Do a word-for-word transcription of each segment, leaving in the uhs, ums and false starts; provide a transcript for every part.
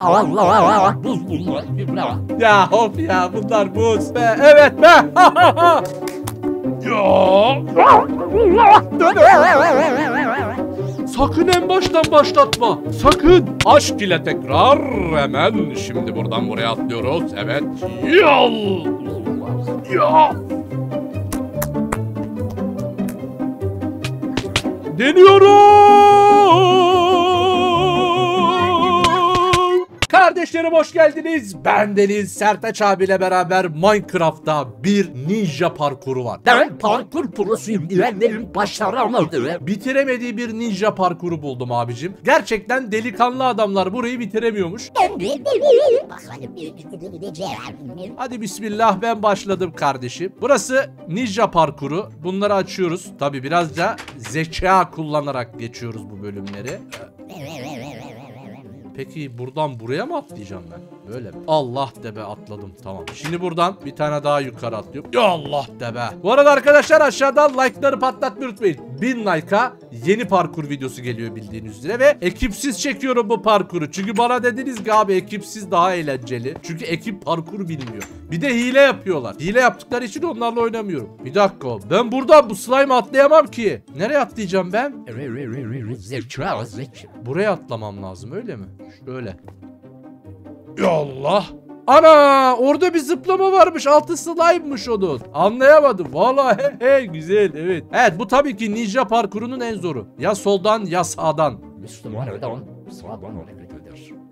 Buz bunlar. Ya hop ya, bunlar buz be. Evet be. Sakın en baştan başlatma. Sakın. Aşk ile tekrar. Hemen şimdi buradan buraya atlıyoruz. Evet. Yol. Ya. Deniyorum. Kardeşlerim hoş geldiniz. Ben Deniz Sertaç Abî ile beraber Minecraft'ta bir ninja parkuru var. Ben parkur prosuyum. Direnlerim başaramadı. Bitiremediği bir ninja parkuru buldum abicim. Gerçekten delikanlı adamlar burayı bitiremiyormuş. Hadi bismillah, ben başladım kardeşim. Burası ninja parkuru. Bunları açıyoruz. Tabi biraz da zeka kullanarak geçiyoruz bu bölümleri. Peki buradan buraya mı atlayacağım ben? Böyle mi? Allah de be, atladım. Tamam. Şimdi buradan bir tane daha yukarı atlıyorum. Ya Allah de be. Bu arada arkadaşlar aşağıdan like'ları patlatmayı unutmayın. bin like'a yeni parkur videosu geliyor bildiğiniz üzere ve ekipsiz çekiyorum bu parkuru. Çünkü bana dediniz ki abi ekipsiz daha eğlenceli. Çünkü ekip parkur bilmiyor. Bir de hile yapıyorlar. Hile yaptıkları için onlarla oynamıyorum. Bir dakika. Ben buradan bu slime atlayamam ki. Nereye atlayacağım ben? Buraya atlamam lazım, öyle mi? Şöyle. Yallah. Ana, orada bir zıplama varmış. Altı slime'mış onun. Anlayamadım. Vallahi he, he, güzel, evet. Evet, bu tabii ki ninja parkurunun en zoru. Ya soldan ya sağdan.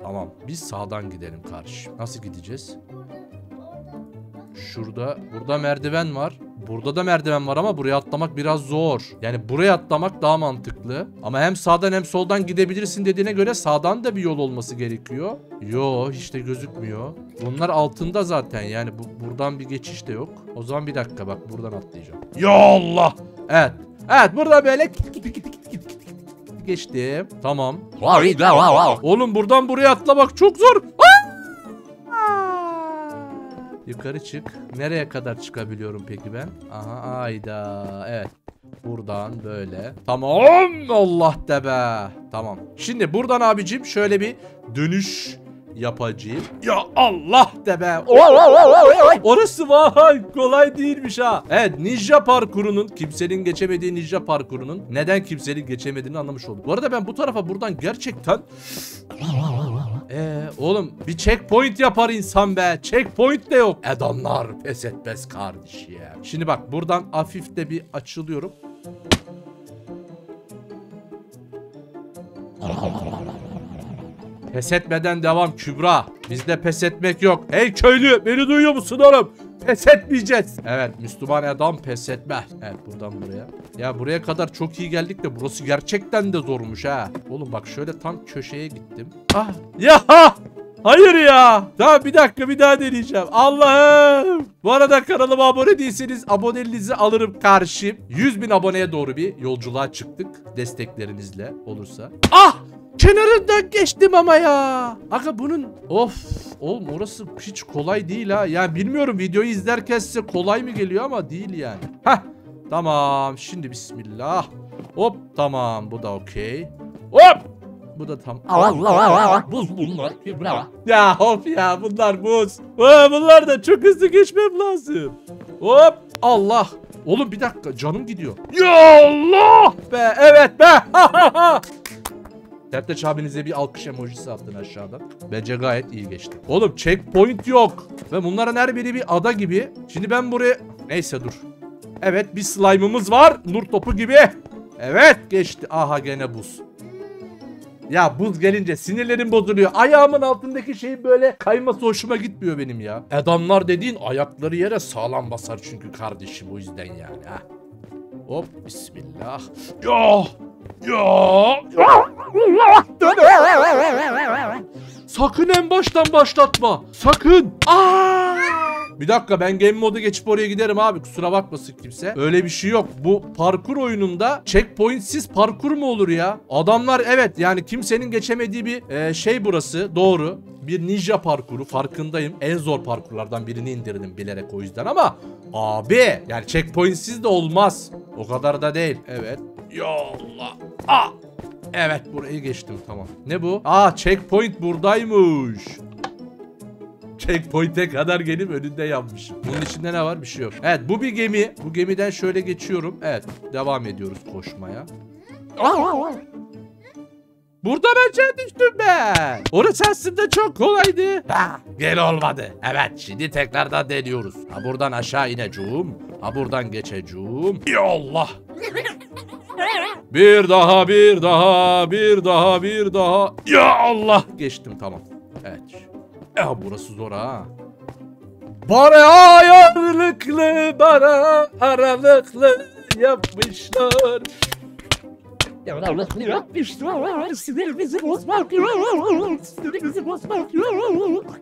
Tamam, biz sağdan gidelim karşı. Nasıl gideceğiz? Şurada, burada merdiven var. Burada da merdiven var ama buraya atlamak biraz zor. Yani buraya atlamak daha mantıklı. Ama hem sağdan hem soldan gidebilirsin dediğine göre sağdan da bir yol olması gerekiyor. Yo, hiç de gözükmüyor. Bunlar altında zaten, yani bu, buradan bir geçiş de yok. O zaman bir dakika, bak buradan atlayacağım. Ya Allah! Evet. Evet, burada böyle geçtim. Tamam. Oğlum buradan buraya atlamak çok zor. Yukarı çık. Nereye kadar çıkabiliyorum peki ben? Aha, ayda. Evet. Buradan böyle. Tamam. Allah de be. Tamam. Şimdi buradan abicim şöyle bir dönüş yapacağım. Ya Allah de be. Orası vay kolay değilmiş ha. Evet, ninja parkurunun, kimsenin geçemediği ninja parkurunun neden kimsenin geçemediğini anlamış olduk. Bu arada ben bu tarafa buradan gerçekten... Ee, oğlum bir checkpoint yapar insan be. Checkpoint de yok. Adamlar pes etmez kardeş ya. Şimdi bak buradan hafif de bir açılıyorum. Pes etmeden devam Kübra. Bizde pes etmek yok. Hey köylü, beni duyuyor musun oğlum? Pes etmeyeceğiz. Evet, Müslüman adam pes etmez. Evet, buradan buraya. Ya buraya kadar çok iyi geldik de burası gerçekten de zormuş ha. Oğlum bak şöyle tam köşeye gittim. Ah ya, hayır ya. Daha bir dakika, bir daha deneyeceğim. Allah'ım. Bu arada kanalıma abone değilseniz aboneliğinizi alırım karşım. yüz bin aboneye doğru bir yolculuğa çıktık. Desteklerinizle olursa. Ah! Kenarından geçtim ama ya. Aga bunun... Of. Oğlum orası hiç kolay değil ha. Yani bilmiyorum, videoyu izlerken size kolay mı geliyor ama değil yani. Heh. Tamam. Şimdi bismillah. Hop. Tamam. Bu da okey. Hop. Bu da tam. Buz bunlar. Ya hop ya. Bunlar buz. Bunlar da çok hızlı geçmem lazım. Hop. Allah. Oğlum bir dakika. Canım gidiyor. Ya Allah be. Evet be. Sertaç abinize bir alkış emojisi attın aşağıdan. Bence gayet iyi geçti. Oğlum checkpoint yok. Ve bunların her biri bir ada gibi. Şimdi ben buraya... Neyse dur. Evet, bir slime'ımız var. Nur topu gibi. Evet, geçti. Aha, gene buz. Ya buz gelince sinirlerim bozuluyor. Ayağımın altındaki şeyin böyle kayması hoşuma gitmiyor benim ya. Adamlar dediğin ayakları yere sağlam basar çünkü kardeşim, o yüzden yani. Ha. Hop, bismillah. Yo! Ya. Sakın en baştan başlatma. Sakın. Aa! Bir dakika, ben game modu geçip oraya giderim abi. Kusura bakmasın kimse. Öyle bir şey yok. Bu parkur oyununda checkpointsiz parkur mu olur ya? Adamlar, evet yani kimsenin geçemediği bir e, şey burası. Doğru. Bir ninja parkuru, farkındayım. En zor parkurlardan birini indirdim bilerek o yüzden ama abi yani checkpointsiz de olmaz. O kadar da değil. Evet. Ya Allah. Ah! Evet, burayı geçtim, tamam. Ne bu? Aa, checkpoint buradaymış. Checkpoint'e kadar gelip önünde yanmışım. Bunun içinde ne var? Bir şey yok. Evet, bu bir gemi. Bu gemiden şöyle geçiyorum. Evet, devam ediyoruz koşmaya. Aa! Buradan aşağı düştüm ben. Orası aslında çok kolaydı. Ha, gel olmadı. Evet, şimdi tekrardan deniyoruz. Ha, buradan aşağı ineceğim. Ha, buradan geçeceğim. Ya Allah. Bir daha, bir daha, bir daha, bir daha. Ya Allah. Geçtim, tamam. Evet. Ya burası zor ha. Bana ayarlıklı, bana aralıklı yapmışlar.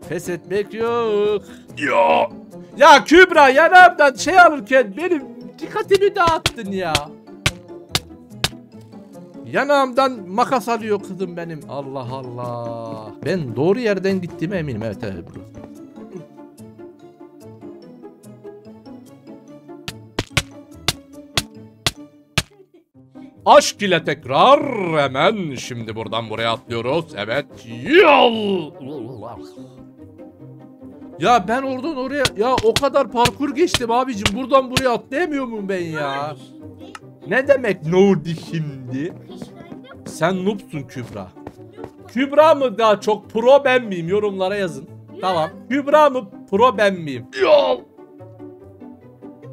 Pes etmek yok. Ya. Ya Kübra, yanımdan şey alırken benim dikkatimi dağıttın ya. Yanağımdan makas alıyor kızım benim. Allah Allah. Ben doğru yerden gittiğime eminim. Evet evet. Aşk ile tekrar. Hemen şimdi buradan buraya atlıyoruz. Evet. Yol. Ya ben oradan oraya. Ya o kadar parkur geçtim abicim. Buradan buraya atlayamıyor muyum ben ya? Ne demek Nordi şimdi? Sen noobsun Kübra. Kübra mı daha çok pro, ben miyim? Yorumlara yazın. Tamam. Kübra mı pro, ben miyim? Yok.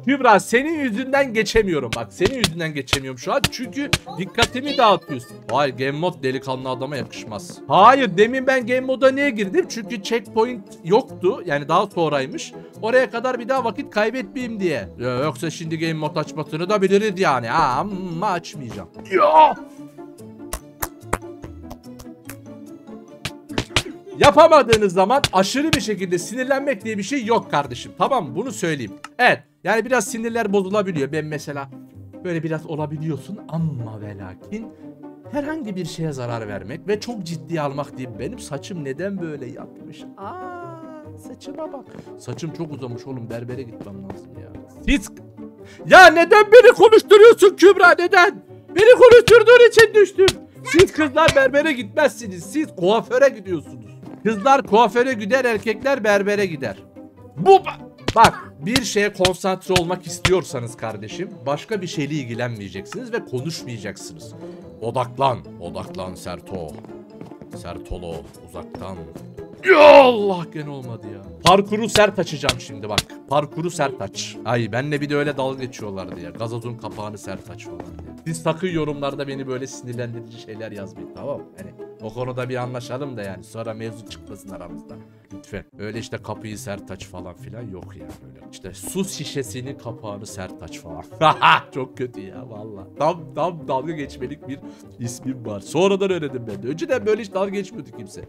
Kübra, senin yüzünden geçemiyorum. Bak, senin yüzünden geçemiyorum şu an. Çünkü dikkatimi dağıtıyorsun. Hayır, game mod delikanlı adama yakışmaz. Hayır, demin ben game moda niye girdim? Çünkü checkpoint yoktu. Yani daha sonraymış. Oraya kadar bir daha vakit kaybetmeyeyim diye. Ya, yoksa şimdi game mod açmasını da biliriz yani. Ha, ama açmayacağım. Ya. Yapamadığınız zaman aşırı bir şekilde sinirlenmek diye bir şey yok kardeşim. Tamam mı? Bunu söyleyeyim. Evet. Yani biraz sinirler bozulabiliyor. Ben mesela böyle biraz olabiliyorsun ama ve lakin herhangi bir şeye zarar vermek ve çok ciddiye almak diyeyim. Benim saçım neden böyle yapmış? Aa, saçıma bak. Saçım çok uzamış oğlum. Berbere gitmem lazım ya. Siz... Ya neden beni konuşturuyorsun Kübra? Neden? Beni konuşturduğun için düştüm. Siz kızlar berbere gitmezsiniz. Siz kuaföre gidiyorsunuz. Kızlar kuaföre gider, erkekler berbere gider. Bu bak, bir şeye konsantre olmak istiyorsanız kardeşim, başka bir şeyle ilgilenmeyeceksiniz ve konuşmayacaksınız. Odaklan, odaklan Serto. Sertolo uzaktan. Ya Allah, gene olmadı ya. Parkuru sert açacağım şimdi bak. Parkuru sert aç. Ay, benle bir de öyle dalga geçiyorlardı ya. Gazozun kapağını sert aç falan diye. Siz sakın yorumlarda beni böyle sinirlendirici şeyler yazmayın, tamam mı? Yani o konuda bir anlaşalım da yani. Sonra mevzu çıkmasın aramızda. Lütfen. Öyle işte kapıyı sert aç falan filan yok ya yani böyle. İşte su şişesinin kapağını sert aç falan. Çok kötü ya valla. Tam tam dalga geçmelik bir ismim var. Sonradan öğrendim ben de. Önceden böyle hiç dalga geçmiyordu kimse.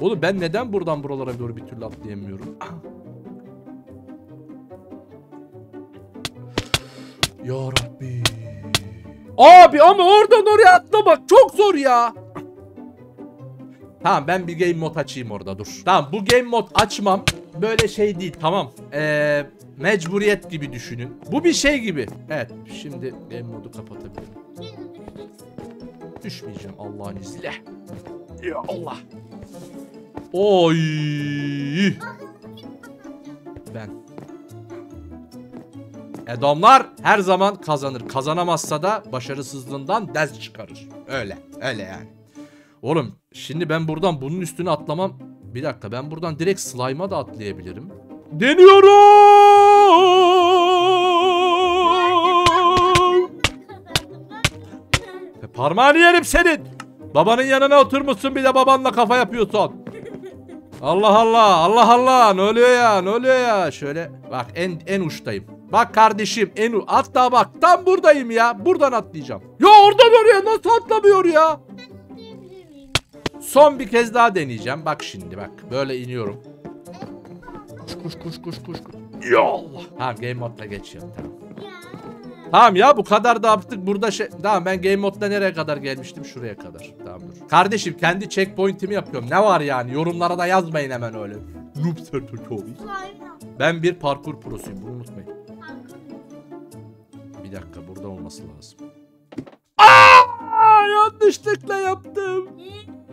Oğlum ben neden buradan buralara doğru bir türlü atlayamıyorum? Yarabbi. Abi ama oradan oraya atlamak çok zor ya. Tamam, ben bir game mod açayım orada, dur. Tamam, bu game mod açmam böyle şey değil, tamam. Ee, mecburiyet gibi düşünün. Bu bir şey gibi. Evet, şimdi game modu kapatabilirim. Düşmeyeceğim Allah'ın izniyle. Ya Allah. Oy. Ben. Adamlar her zaman kazanır. Kazanamazsa da başarısızlığından ders çıkarır. Öyle, öyle yani. Oğlum şimdi ben buradan bunun üstüne atlamam. Bir dakika, ben buradan direkt slime'a da atlayabilirim. Deniyorum. Parmağını yerim senin. Babanın yanına oturmuşsun, bir de babanla kafa yapıyorsun. Allah Allah, Allah Allah, ne oluyor ya, ne oluyor ya. Şöyle bak, en en uçtayım. Bak kardeşim, en u hatta bak tam buradayım ya. Buradan atlayacağım. Ya oradan oraya nasıl atlamıyor ya? Son bir kez daha deneyeceğim. Bak şimdi bak. Böyle iniyorum. Kuş kuş kuş kuş kuş. Ya Allah. Tamam, game mod'la geçiyorum. Tamam. Tamam ya, bu kadar da yaptık. Burada şey... Tamam, ben game mod'da nereye kadar gelmiştim? Şuraya kadar. Tamam dur. Kardeşim, kendi checkpoint'imi yapıyorum. Ne var yani? Yorumlara da yazmayın hemen öyle. Ben bir parkur prosuyum. Bunu unutmayın. Bir dakika. Burada olması lazım. Aaaa! Aa, yanlışlıkla yaptım.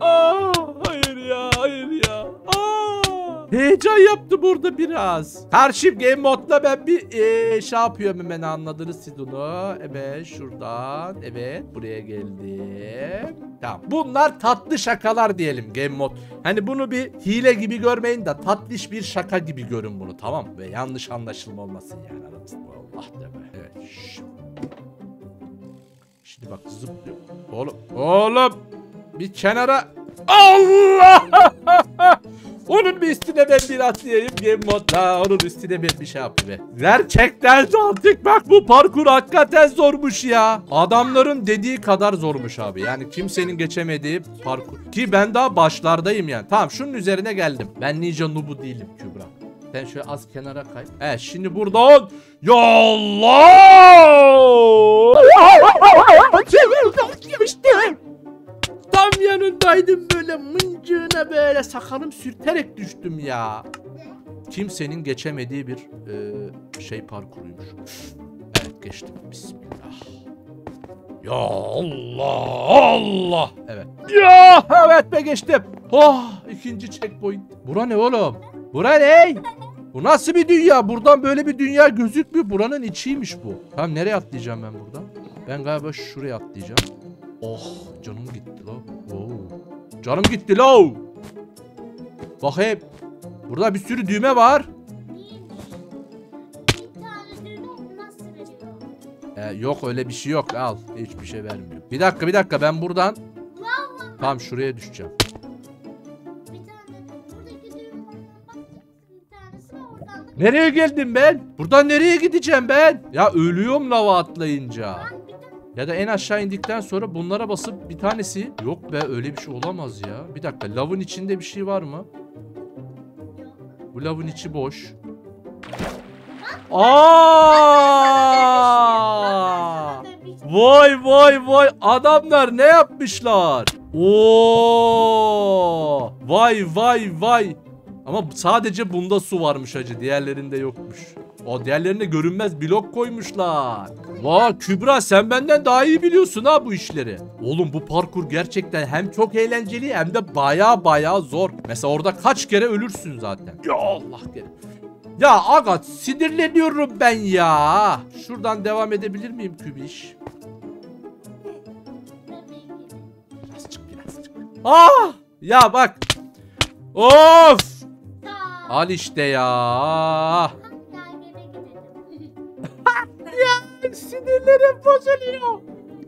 Aa, hayır ya, hayır ya. Aa, heyecan yaptı burada biraz. Karşım game modda ben bir ee, şey yapıyorum hemen, anladınız siz onu. Evet, şuradan. Evet, buraya geldim. Tamam, bunlar tatlı şakalar diyelim game mod. Hani bunu bir hile gibi görmeyin de tatlış bir şaka gibi görün bunu, tamam mı? Ve yanlış anlaşılma olmasın yani aramızda. Allah deme. Evet. Şşş. Şimdi bak zıplıyor. Oğlum. Oğlum. Bir kenara. Allah. Onun bir üstüne ben bir atlayayım game modda. Onun üstüne ben bir şey yapayım. Gerçekten artık bak bu parkur hakikaten zormuş ya. Adamların dediği kadar zormuş abi. Yani kimsenin geçemediği parkur. Ki ben daha başlardayım yani. Tamam, şunun üzerine geldim. Ben ninja noobu değilim Kübra. Sen şöyle az kenara kay. Evet, şimdi buradan. Ya Allah! Tam yanındaydım böyle mıncığına, böyle sakalım sürterek düştüm ya. Kimsenin geçemediği bir e, şey parkuruymuş. Evet, geçtim. Bismillah. Ya Allah! Allah! Evet. Ya evet be, geçtim. Oh, ikinci checkpoint. Bura ne oğlum? Bura ne? Bu nasıl bir dünya? Buradan böyle bir dünya gözükmüyor. Buranın içiymiş bu. Tamam, nereye atlayacağım ben buradan? Ben galiba şuraya atlayacağım. Oh, canım gitti lo. Oh. Canım gitti lo. Bak hep. Burada bir sürü düğme var. Bir tane düğme nasıl veriyor? Ee, yok öyle bir şey yok. Al. Hiçbir şey vermiyor. Bir dakika bir dakika ben buradan. Vallahi. Tam şuraya düşeceğim. Nereye geldim ben? Buradan nereye gideceğim ben? Ya ölüyorum lava atlayınca. Ya da en aşağı indikten sonra bunlara basıp bir tanesi. Yok be, öyle bir şey olamaz ya. Bir dakika, lavın içinde bir şey var mı? Bu lavın içi boş. Aa! Vay vay vay, adamlar ne yapmışlar? Oo! Vay vay vay. Ama sadece bunda su varmış hacı. Diğerlerinde yokmuş. O diğerlerine görünmez blok koymuşlar. Vaa Kübra, sen benden daha iyi biliyorsun ha bu işleri. Oğlum bu parkur gerçekten hem çok eğlenceli hem de baya baya zor. Mesela orada kaç kere ölürsün zaten. Ya Allah gel. Ya aga sinirleniyorum ben ya. Şuradan devam edebilir miyim Kübiş? Birazcık birazcık. Ah! Ya bak. Of! Al işte ya. Ya sinirlerim bozuluyor.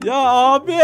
Ya abi.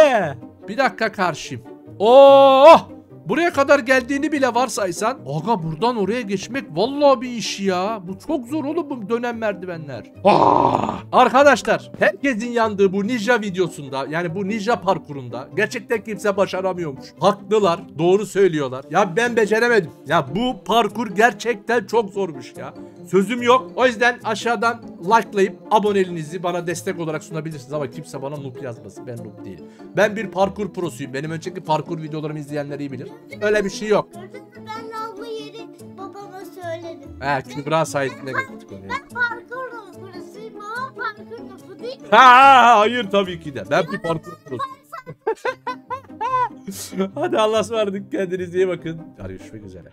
Bir dakika karşıyım. Oh! Buraya kadar geldiğini bile varsaysan. Aga buradan oraya geçmek vallahi bir iş ya. Bu çok zor oğlum bu dönen merdivenler. Ah! Arkadaşlar herkesin yandığı bu ninja videosunda, yani bu ninja parkurunda gerçekten kimse başaramıyormuş. Haklılar, doğru söylüyorlar. Ya ben beceremedim. Ya bu parkur gerçekten çok zormuş ya. Sözüm yok. O yüzden aşağıdan likelayıp aboneliğinizi bana destek olarak sunabilirsiniz ama kimse bana noob yazmasın. Ben noob değilim. Ben bir parkur prosuyum. Benim önceki parkur videolarımı izleyenler iyi bilir. Öyle bir şey yok. Ben lavlı yeri babama söyledim. He, Kübra sayesinde gittik oraya. Ben parkur prosuyum ama parkur noobu değil mi? Ha, hayır tabii ki de. Ben bir parkur prosuyum. Hadi Allah'a ısmarladık. Kendinize iyi bakın. Görüşmek üzere.